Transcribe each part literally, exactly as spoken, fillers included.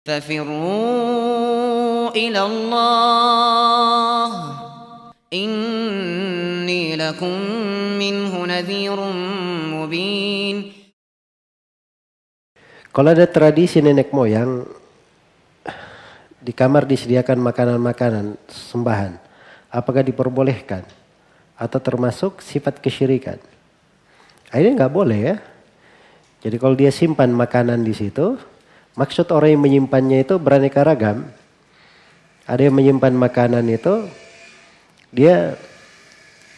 ففروا إلى الله إني لكم منه نذير مبين. Kalau ada tradisi nenek moyang di kamar disediakan makanan-makanan sembahan, apakah diperbolehkan atau termasuk sifat kesyirikan? Akhirnya nggak boleh ya. Jadi kalau dia simpan makanan di situ, maksud orang yang menyimpannya itu beraneka ragam. Ada yang menyimpan makanan itu, dia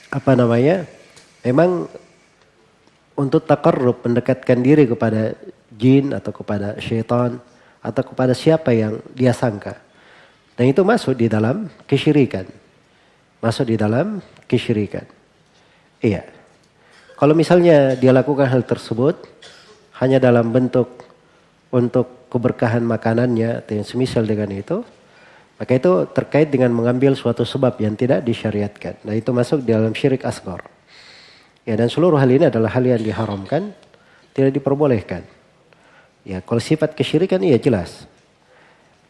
apa namanya? Memang untuk taqarrub, mendekatkan diri kepada jin atau kepada syaitan atau kepada siapa yang dia sangka, dan itu masuk di dalam kesyirikan, masuk di dalam kesyirikan. Iya, kalau misalnya dia lakukan hal tersebut hanya dalam bentuk untuk keberkahan makanannya atau yang semisal dengan itu, maka itu terkait dengan mengambil suatu sebab yang tidak disyariatkan, dan itu masuk di dalam syirik asghar. Ya, dan seluruh hal ini adalah hal yang diharamkan, tidak diperbolehkan. Ya, kalau sifat kesyirikan iya jelas.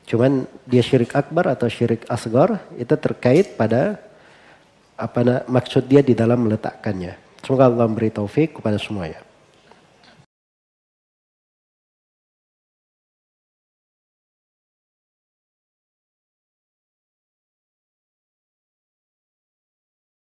Cuman dia syirik akbar atau syirik asghar itu terkait pada apa maksud dia di dalam meletakkannya. Semoga Allah memberi taufik kepada semuanya.